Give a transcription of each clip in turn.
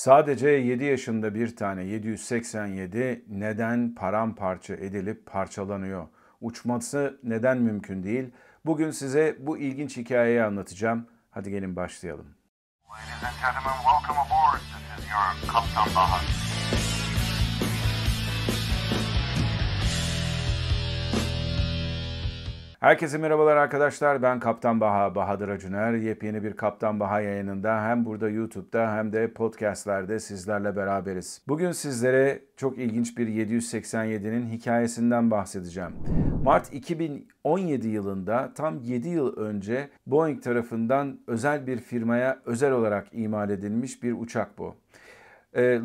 Sadece 7 yaşında bir tane 787 neden paramparça edilip parçalanıyor? Uçması neden mümkün değil? Bugün size bu ilginç hikayeyi anlatacağım. Hadi gelin başlayalım. Ladies and gentlemen, welcome aboard. This is your Kaptan Baha. Herkese merhabalar arkadaşlar. Ben Kaptan Baha, Bahadır Acuner. Yepyeni bir Kaptan Baha yayınında hem burada YouTube'da hem de podcastlerde sizlerle beraberiz. Bugün sizlere çok ilginç bir 787'nin hikayesinden bahsedeceğim. Mart 2017 yılında tam 7 yıl önce Boeing tarafından özel bir firmaya özel olarak imal edilmiş bir uçak bu.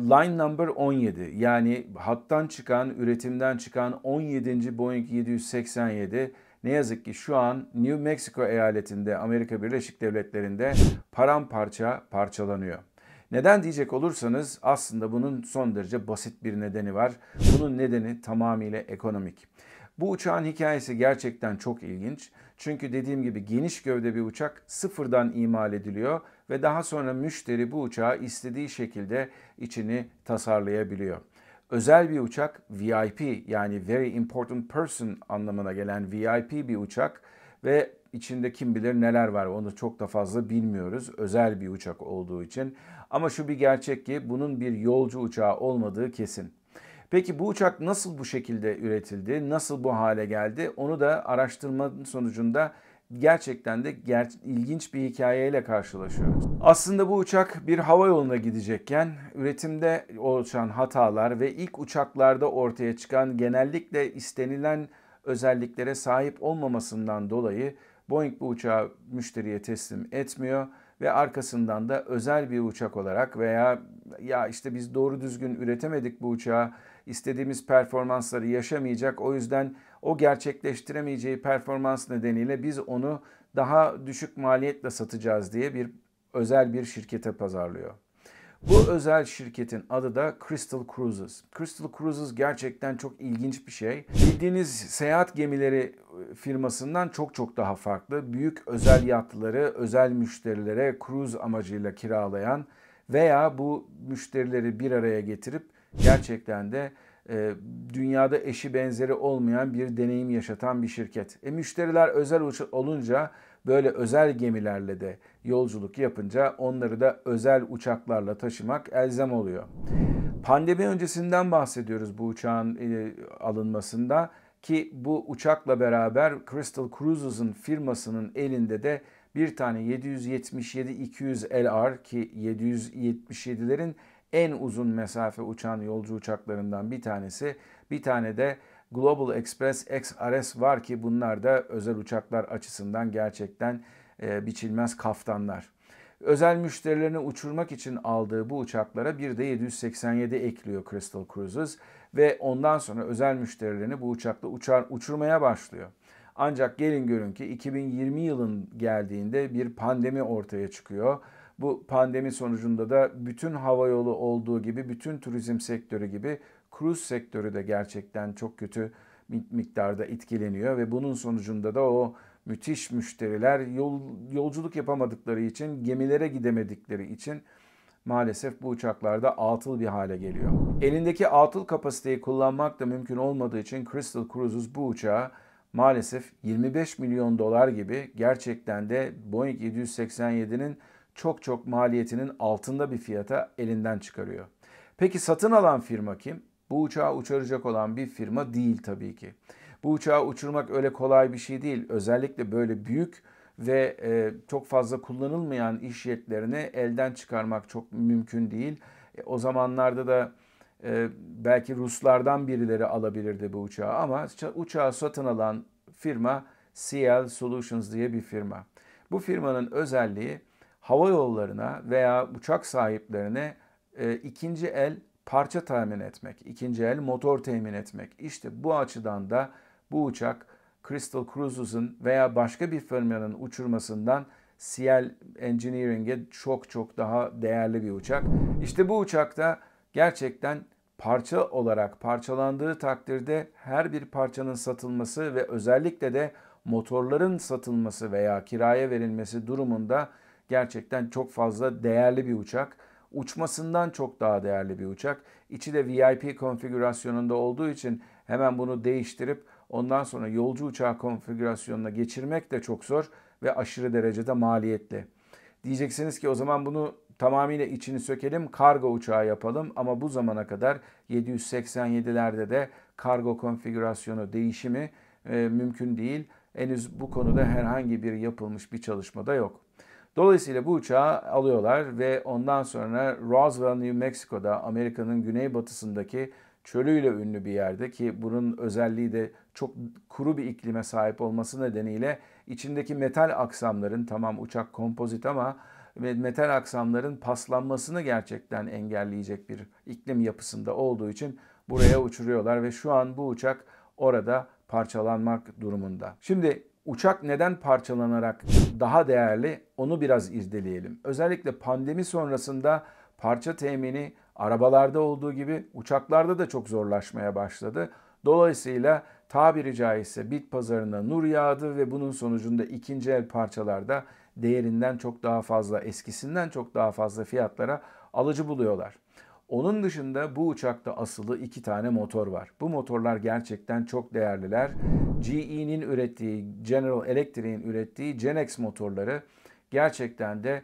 Line number 17, yani hattan çıkan, üretimden çıkan 17. Boeing 787 ne yazık ki şu an New Mexico eyaletinde, Amerika Birleşik Devletleri'nde paramparça parçalanıyor. Neden diyecek olursanız aslında bunun son derece basit bir nedeni var. Bunun nedeni tamamıyla ekonomik. Bu uçağın hikayesi gerçekten çok ilginç. Çünkü dediğim gibi geniş gövde bir uçak sıfırdan imal ediliyor ve daha sonra müşteri bu uçağı istediği şekilde içini tasarlayabiliyor. Özel bir uçak, VIP, yani Very Important Person anlamına gelen VIP bir uçak ve içinde kim bilir neler var, onu çok da fazla bilmiyoruz özel bir uçak olduğu için. Ama şu bir gerçek ki bunun bir yolcu uçağı olmadığı kesin. Peki bu uçak nasıl bu şekilde üretildi, nasıl bu hale geldi, onu da araştırmanın sonucunda gerçekten de ilginç bir hikayeyle karşılaşıyoruz. Aslında bu uçak bir havayoluna gidecekken üretimde oluşan hatalar ve ilk uçaklarda ortaya çıkan genellikle istenilen özelliklere sahip olmamasından dolayı Boeing bu uçağı müşteriye teslim etmiyor ve arkasından da özel bir uçak olarak veya ya işte biz doğru düzgün üretemedik bu uçağı, istediğimiz performansları yaşamayacak, o yüzden o gerçekleştiremeyeceği performans nedeniyle biz onu daha düşük maliyetle satacağız diye bir özel bir şirkete pazarlıyor. Bu özel şirketin adı da Crystal Cruises. Crystal Cruises gerçekten çok ilginç bir şey. Bildiğiniz seyahat gemileri firmasından çok daha farklı. Büyük özel yatları özel müşterilere cruise amacıyla kiralayan veya bu müşterileri bir araya getirip gerçekten de dünyada eşi benzeri olmayan bir deneyim yaşatan bir şirket. Müşteriler özel olunca böyle özel gemilerle de yolculuk yapınca onları da özel uçaklarla taşımak elzem oluyor. Pandemi öncesinden bahsediyoruz bu uçağın alınmasında ki bu uçakla beraber Crystal Cruises'ın firmasının elinde de bir tane 777-200LR ki 777'lerin en uzun mesafe uçan yolcu uçaklarından bir tanesi, bir tane de Global Express XRS var ki bunlar da özel uçaklar açısından gerçekten biçilmez kaftanlar. Özel müşterilerini uçurmak için aldığı bu uçaklara bir de 787 ekliyor Crystal Cruises ve ondan sonra özel müşterilerini bu uçakla uçurmaya başlıyor. Ancak gelin görün ki 2020 yılın geldiğinde bir pandemi ortaya çıkıyor. Bu pandemi sonucunda da bütün havayolu olduğu gibi, bütün turizm sektörü gibi cruise sektörü de gerçekten çok kötü miktarda etkileniyor ve bunun sonucunda da o müthiş müşteriler yolculuk yapamadıkları için, gemilere gidemedikleri için maalesef bu uçaklarda atıl bir hale geliyor. Elindeki atıl kapasiteyi kullanmak da mümkün olmadığı için Crystal Cruises bu uçağı maalesef 25 milyon dolar gibi gerçekten de Boeing 787'nin çok maliyetinin altında bir fiyata elinden çıkarıyor. Peki satın alan firma kim? Bu uçağı uçuracak olan bir firma değil tabii ki. Bu uçağı uçurmak öyle kolay bir şey değil. Özellikle böyle büyük ve çok fazla kullanılmayan iş jetlerini elden çıkarmak çok mümkün değil. O zamanlarda da belki Ruslardan birileri alabilirdi bu uçağı ama uçağı satın alan firma CL Solutions diye bir firma. Bu firmanın özelliği hava yollarına veya uçak sahiplerine ikinci el parça temin etmek, ikinci el motor temin etmek. İşte bu açıdan da bu uçak Crystal Cruises'ın veya başka bir firmanın uçurmasından CL Engineering'e çok daha değerli bir uçak. İşte bu uçakta gerçekten parça olarak parçalandığı takdirde her bir parçanın satılması ve özellikle de motorların satılması veya kiraya verilmesi durumunda gerçekten çok fazla değerli bir uçak. uçmasından çok daha değerli bir uçak. İçi de VIP konfigürasyonunda olduğu için hemen bunu değiştirip ondan sonra yolcu uçağı konfigürasyonuna geçirmek de çok zor ve aşırı derecede maliyetli. Diyeceksiniz ki o zaman bunu tamamıyla içini sökelim, kargo uçağı yapalım, ama bu zamana kadar 787'lerde de kargo konfigürasyonu değişimi mümkün değil. Henüz bu konuda herhangi bir yapılmış bir çalışma da yok. Dolayısıyla bu uçağı alıyorlar ve ondan sonra Roswell, New Mexico'da, Amerika'nın güneybatısındaki çölüyle ünlü bir yerde, ki bunun özelliği de çok kuru bir iklime sahip olması nedeniyle içindeki metal aksamların, tamam uçak kompozit ama metal aksamların paslanmasını gerçekten engelleyecek bir iklim yapısında olduğu için buraya uçuruyorlar ve şu an bu uçak orada parçalanmak durumunda. Şimdi uçak neden parçalanarak daha değerli, onu biraz irdeleyelim. Özellikle pandemi sonrasında parça temini arabalarda olduğu gibi uçaklarda da çok zorlaşmaya başladı. Dolayısıyla tabiri caizse bit pazarına nur yağdı ve bunun sonucunda ikinci el parçalarda değerinden çok daha fazla, eskisinden çok daha fazla fiyatlara alıcı buluyorlar. Onun dışında bu uçakta asılı 2 tane motor var. Bu motorlar gerçekten çok değerliler. GE'nin ürettiği, General Electric'in ürettiği Gen-X motorları gerçekten de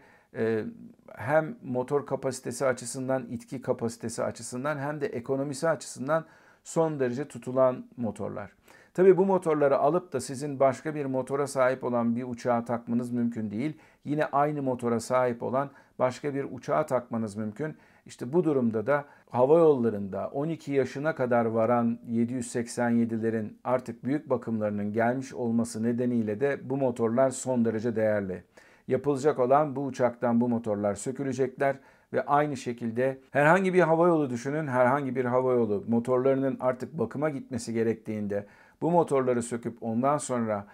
hem motor kapasitesi açısından, itki kapasitesi açısından hem de ekonomisi açısından son derece tutulan motorlar. Tabii bu motorları alıp da sizin başka bir motora sahip olan bir uçağa takmanız mümkün değil. Yine aynı motora sahip olan başka bir uçağa takmanız mümkün. İşte bu durumda da havayollarında 12 yaşına kadar varan 787'lerin artık büyük bakımlarının gelmiş olması nedeniyle de bu motorlar son derece değerli. Yapılacak olan, bu uçaktan bu motorlar sökülecekler ve aynı şekilde herhangi bir havayolu düşünün, herhangi bir havayolu motorlarının artık bakıma gitmesi gerektiğinde bu motorları söküp ondan sonra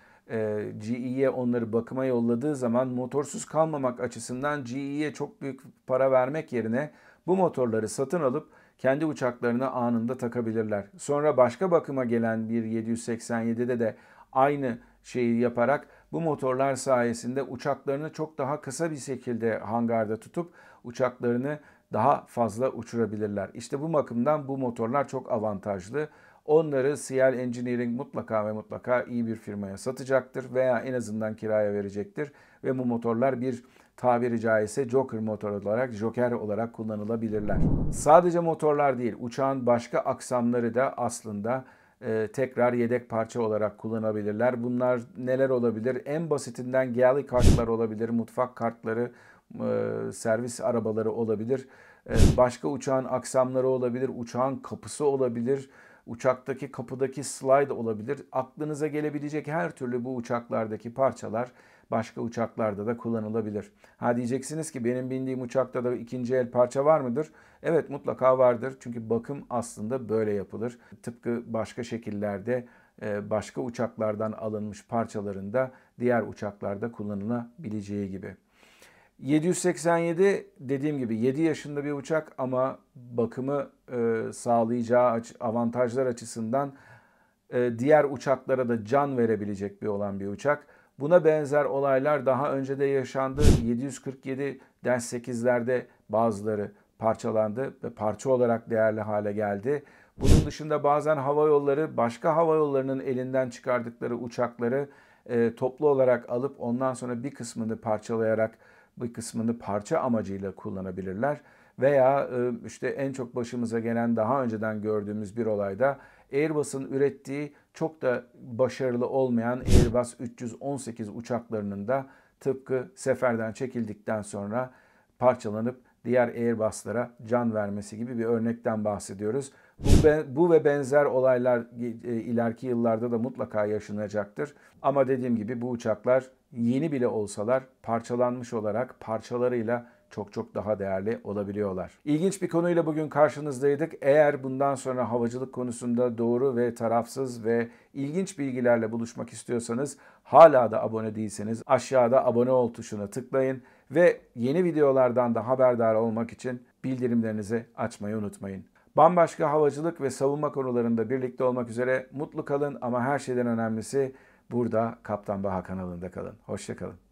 GE'ye onları bakıma yolladığı zaman motorsuz kalmamak açısından GE'ye çok büyük para vermek yerine bu motorları satın alıp kendi uçaklarına anında takabilirler. Sonra başka bakıma gelen bir 787'de de aynı şeyi yaparak bu motorlar sayesinde uçaklarını çok daha kısa bir şekilde hangarda tutup uçaklarını daha fazla uçurabilirler. İşte bu bakımdan bu motorlar çok avantajlı. Onları CL Engineering mutlaka ve mutlaka iyi bir firmaya satacaktır veya en azından kiraya verecektir. Ve bu motorlar bir, tabiri caizse joker motor olarak, joker olarak kullanılabilirler. Sadece motorlar değil, uçağın başka aksamları da aslında tekrar yedek parça olarak kullanabilirler. Bunlar neler olabilir? En basitinden galley kartlar olabilir, mutfak kartları, servis arabaları olabilir. Başka uçağın aksamları olabilir, uçağın kapısı olabilir. Uçaktaki kapıdaki slide olabilir. Aklınıza gelebilecek her türlü bu uçaklardaki parçalar başka uçaklarda da kullanılabilir. Ha diyeceksiniz ki benim bindiğim uçakta da ikinci el parça var mıdır? Evet, mutlaka vardır. Çünkü bakım aslında böyle yapılır. Tıpkı başka şekillerde başka uçaklardan alınmış parçaların da diğer uçaklarda kullanılabileceği gibi. 787 dediğim gibi 7 yaşında bir uçak ama bakımı sağlayacağı avantajlar açısından diğer uçaklara da can verebilecek bir uçak. Buna benzer olaylar daha önce de yaşandı. 747-8'lerde bazıları parçalandı ve parça olarak değerli hale geldi. Bunun dışında bazen havayolları başka havayollarının elinden çıkardıkları uçakları toplu olarak alıp ondan sonra bir kısmını parçalayarak bir kısmını parça amacıyla kullanabilirler. Veya işte en çok başımıza gelen, daha önceden gördüğümüz bir olayda Airbus'un ürettiği çok da başarılı olmayan Airbus 318 uçaklarının da tıpkı seferden çekildikten sonra parçalanıp diğer Airbus'lara can vermesi gibi bir örnekten bahsediyoruz. Bu ve benzer olaylar ileriki yıllarda da mutlaka yaşanacaktır. Ama dediğim gibi bu uçaklar yeni bile olsalar parçalanmış olarak parçalarıyla çok çok daha değerli olabiliyorlar. İlginç bir konuyla bugün karşınızdaydık. Eğer bundan sonra havacılık konusunda doğru ve tarafsız ve ilginç bilgilerle buluşmak istiyorsanız, hala da abone değilseniz aşağıda abone ol tuşuna tıklayın ve yeni videolardan da haberdar olmak için bildirimlerinizi açmayı unutmayın. Bambaşka havacılık ve savunma konularında birlikte olmak üzere mutlu kalın, ama her şeyden önemlisi burada Kaptan Baha kanalında kalın. Hoşça kalın.